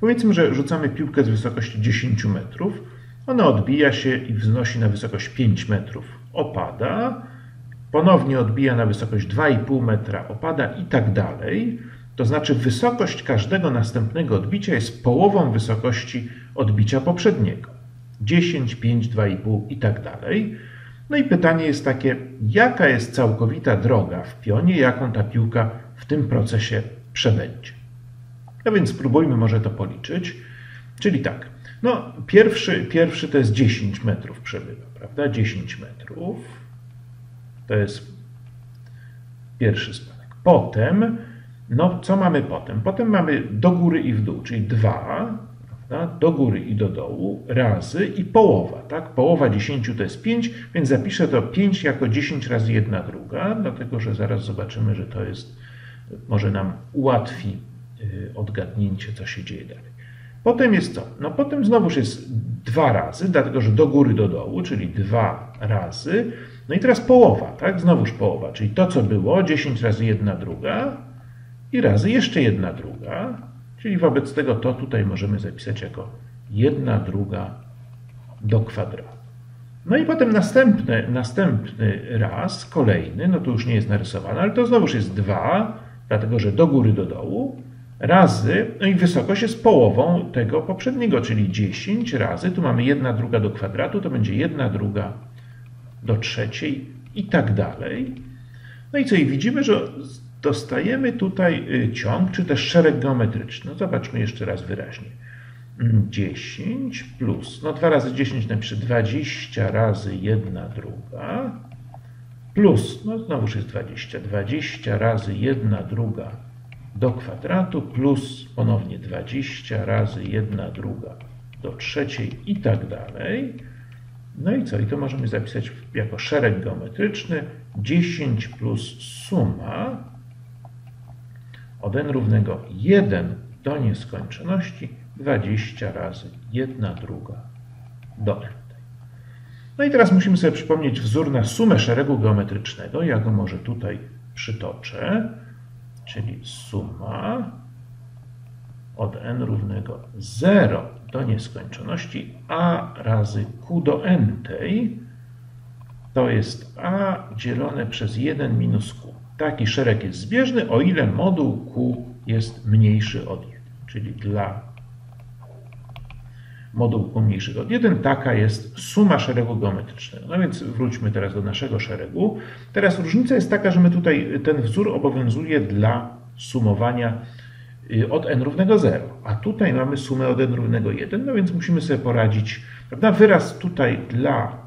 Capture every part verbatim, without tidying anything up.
Powiedzmy, że rzucamy piłkę z wysokości dziesięć metrów. Ona odbija się i wznosi na wysokość pięć metrów. Opada, ponownie odbija na wysokość dwa i pół metra, opada i tak dalej. To znaczy wysokość każdego następnego odbicia jest połową wysokości odbicia poprzedniego. dziesięć, pięć, dwa i pół i tak dalej. No i pytanie jest takie, jaka jest całkowita droga w pionie, jaką ta piłka w tym procesie przebędzie. No więc spróbujmy może to policzyć. Czyli tak, no pierwszy, pierwszy to jest dziesięć metrów przebywa, prawda? dziesięć metrów. To jest pierwszy spadek. Potem, no co mamy potem? Potem mamy do góry i w dół, czyli dwa. Do góry i do dołu, razy i połowa. Tak? Połowa dziesięciu to jest pięć, więc zapiszę to pięć jako dziesięć razy jedna druga, dlatego że zaraz zobaczymy, że to jest, może nam ułatwi odgadnięcie, co się dzieje dalej. Potem jest co? No potem znowuż jest dwa razy, dlatego że do góry, do dołu, czyli dwa razy. No i teraz połowa, tak? Znowuż połowa, czyli to, co było, dziesięć razy jedna druga i razy jeszcze jedna druga. Czyli wobec tego to tutaj możemy zapisać jako jedna druga do kwadratu. No i potem następny, następny raz, kolejny, no to już nie jest narysowane, ale to znowuż jest dwa, dlatego że do góry, do dołu, razy, no i wysokość jest połową tego poprzedniego, czyli dziesięć razy, tu mamy jedna druga do kwadratu, to będzie jedna druga do trzeciej i tak dalej. No i co, i widzimy, że dostajemy tutaj ciąg, czy też szereg geometryczny. No zobaczmy jeszcze raz wyraźnie. dziesięć plus, no dwa razy dziesięć napiszę dwadzieścia razy jedna druga plus, no znowuż jest dwadzieścia, dwadzieścia razy jedna druga do kwadratu plus ponownie dwadzieścia razy jedna druga do trzeciej i tak dalej. No i co? I to możemy zapisać jako szereg geometryczny dziesięć plus suma od n równego jeden do nieskończoności dwadzieścia razy jedna druga do n. No i teraz musimy sobie przypomnieć wzór na sumę szeregu geometrycznego. Ja go może tutaj przytoczę, czyli suma od n równego zero do nieskończoności a razy q do n tej. To jest a dzielone przez jeden minus q. Taki szereg jest zbieżny, o ile moduł Q jest mniejszy od jeden. Czyli dla modułu Q mniejszego od jeden taka jest suma szeregu geometrycznego. No więc wróćmy teraz do naszego szeregu. Teraz różnica jest taka, że my tutaj ten wzór obowiązuje dla sumowania od n równego zero. A tutaj mamy sumę od n równego jeden, no więc musimy sobie poradzić, prawda? Wyraz tutaj dla...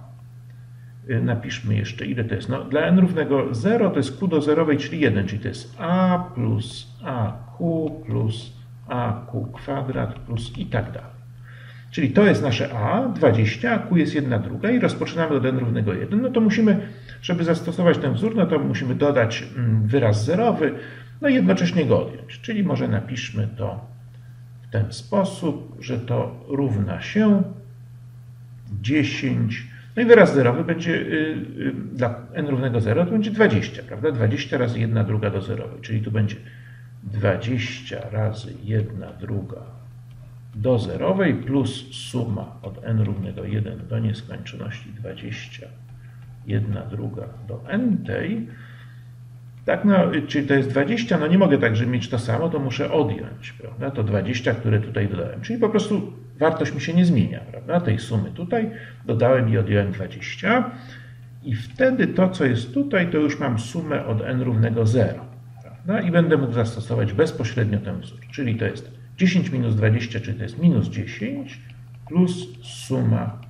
Napiszmy jeszcze, ile to jest. No, dla n równego zero to jest q do zerowej, czyli jeden, czyli to jest a plus aq plus aq kwadrat plus i tak dalej. Czyli to jest nasze a, dwadzieścia, a q jest jedna druga i rozpoczynamy od n równego jeden. No to musimy, żeby zastosować ten wzór, no to musimy dodać wyraz zerowy, no i jednocześnie go odjąć. Czyli może napiszmy to w ten sposób, że to równa się dziesięć. No i wyraz zerowy będzie dla n równego zero, to będzie dwadzieścia, prawda? dwadzieścia razy jedna druga do zerowej, czyli tu będzie dwadzieścia razy jedna druga do zerowej plus suma od n równego jeden do nieskończoności dwadzieścia jedna druga do n tej. Tak, no, czyli to jest dwadzieścia, no nie mogę także mieć to samo, to muszę odjąć, prawda? To dwadzieścia, które tutaj dodałem, czyli po prostu wartość mi się nie zmienia, prawda? Tej sumy tutaj dodałem i odjąłem dwadzieścia i wtedy to, co jest tutaj, to już mam sumę od n równego zero, prawda? I będę mógł zastosować bezpośrednio ten wzór, czyli to jest dziesięć minus dwadzieścia, czyli to jest minus dziesięć plus suma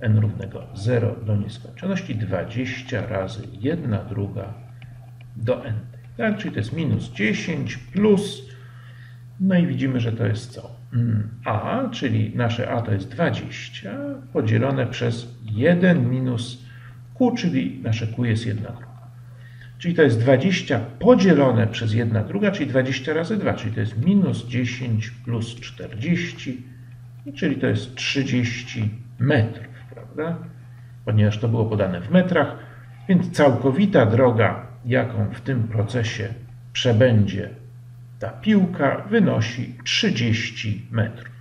n równego zero do nieskończoności dwadzieścia razy jedna druga do n. Tak? Czyli to jest minus dziesięć plus, no i widzimy, że to jest co? A, czyli nasze a to jest dwadzieścia podzielone przez jeden minus q, czyli nasze q jest jedna druga. Czyli to jest dwadzieścia podzielone przez jedna druga, czyli dwadzieścia razy dwa, czyli to jest minus dziesięć plus czterdzieści, czyli to jest trzydzieści metrów, prawda? Ponieważ to było podane w metrach, więc całkowita droga, jaką w tym procesie przebędzie Ta piłka wynosi trzydzieści metrów.